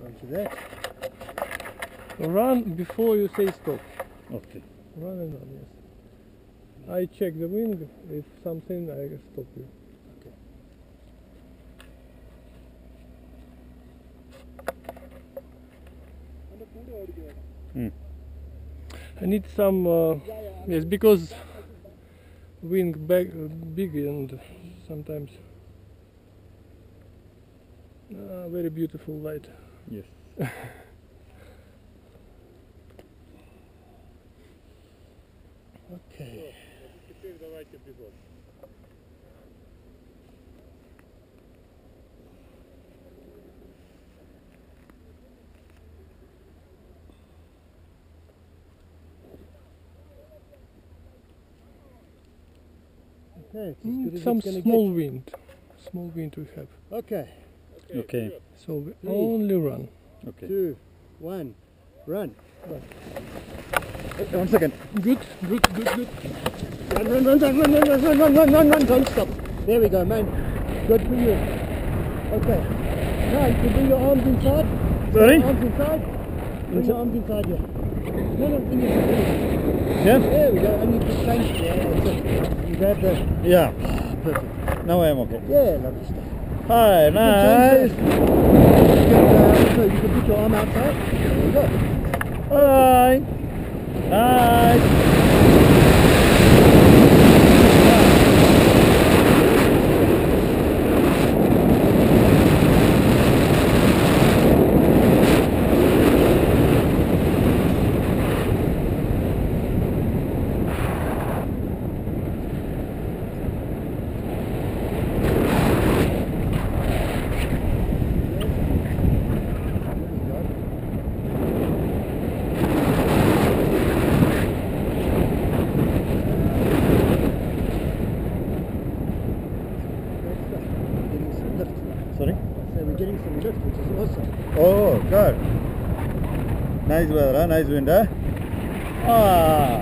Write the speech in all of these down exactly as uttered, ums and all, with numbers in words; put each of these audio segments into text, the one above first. Roger that. Run before you say stop. Okay. Run and run, yes. I check the wing, if something, I stop you. Okay. Mm. I need some, uh, yes, because wing back, uh, big and sometimes uh, very beautiful light. Yes. Okay. Теперь давайте бегом. Okay, mm, some small get. wind, small wind we have. Okay. Okay. okay. So we Three, only run. Okay. Two, one, run. Run. Uh, one second. Good, good, good, good. Run, run, run, run, run, run, run, run, run, run, run, don't stop. There we go, man. Good for you. Okay. Now you can bring your arms inside. Sorry? Your arms inside. Bring your arms inside here. No, no, bring your arms inside. Yeah? There we go. And you can change there. You grab the... Yeah. Perfect. Now I am okay. Yeah, lovely stuff. Hi, nice. You can, uh, so you can put your arm outside. There we go. Hi. Nice. Nice weather, huh? Nice wind, huh? Ah,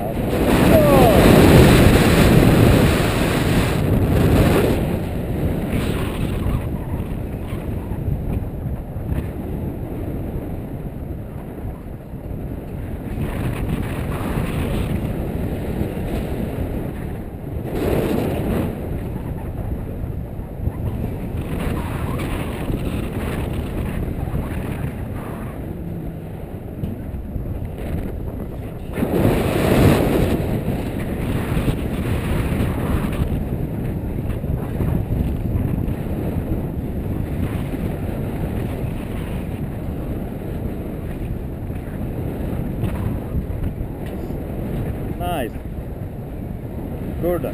good.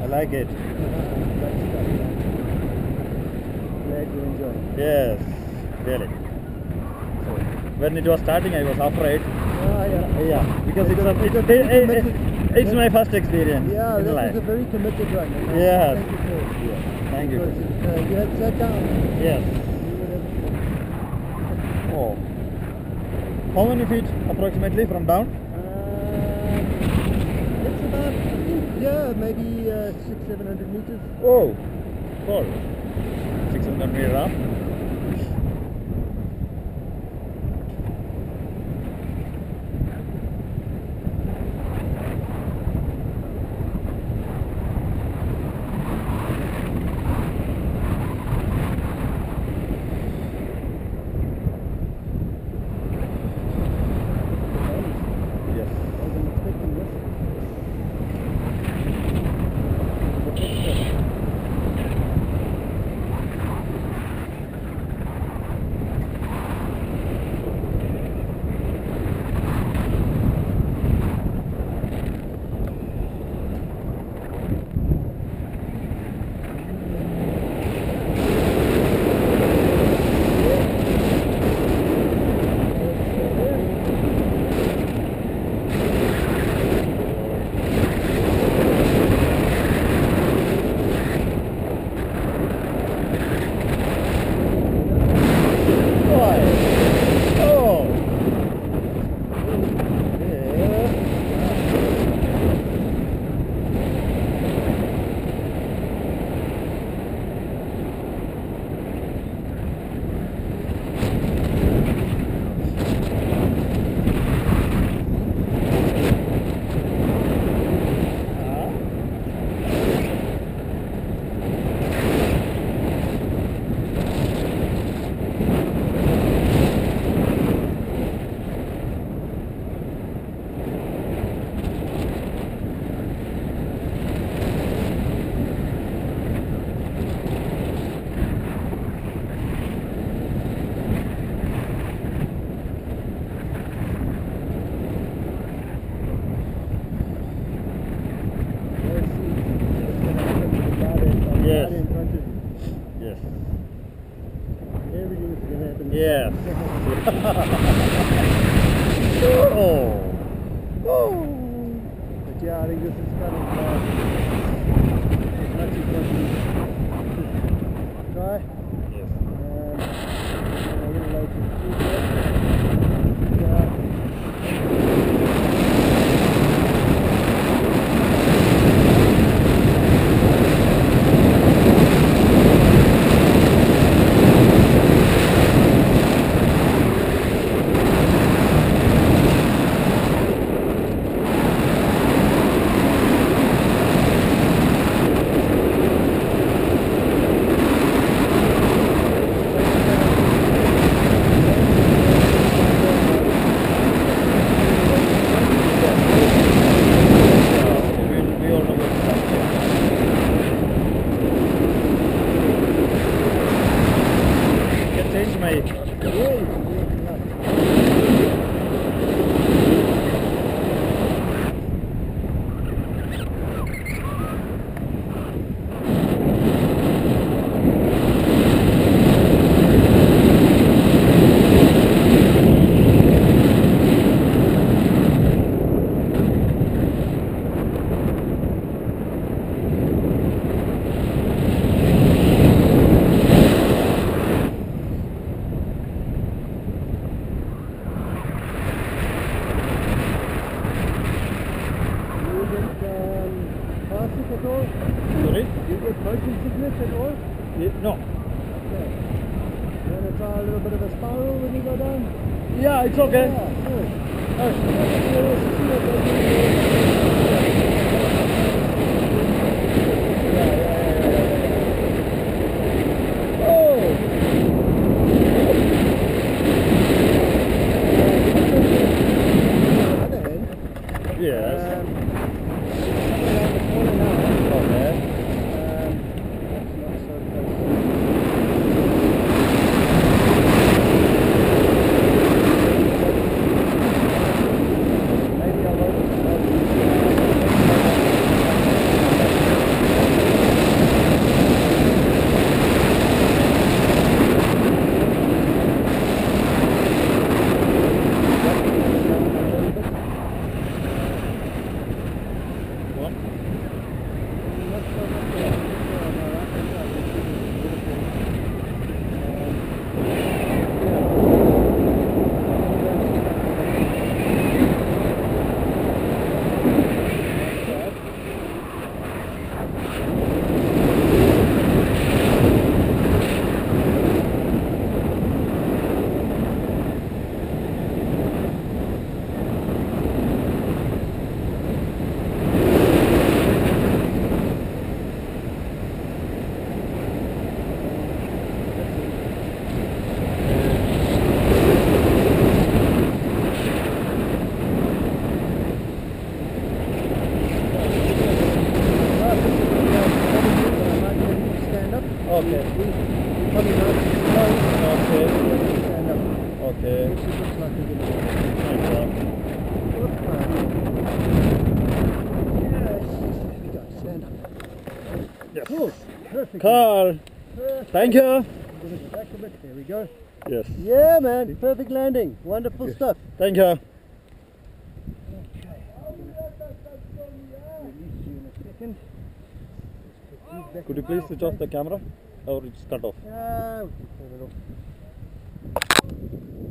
I like it. Glad you enjoy. Yes, really. When it was starting, I was afraid. Ah, yeah. Yeah, because it's, a, it's, a, it's my first experience. Yeah, in life. It's a very committed run. Right? Yes. Thank you. Thank you. Because, uh, you had sat down. Yes. Oh. How many feet approximately from down? Yeah, maybe uh, six, seven hundred meters. Oh, cool. Six hundred meters up. Yeah. Oh. Oh. But yeah, I think this is kind of uh, not too much dry. Yes. And I'm gonna like it. Yeah. It's okay. Yeah, sure. Oh! Yes. Um, Carl, thank you. There we go. Yes. Yeah, man. Perfect landing. Wonderful yes. stuff. Thank you. Okay. Could you please switch off the camera, or it's cut off? Yeah, we'll turn it off.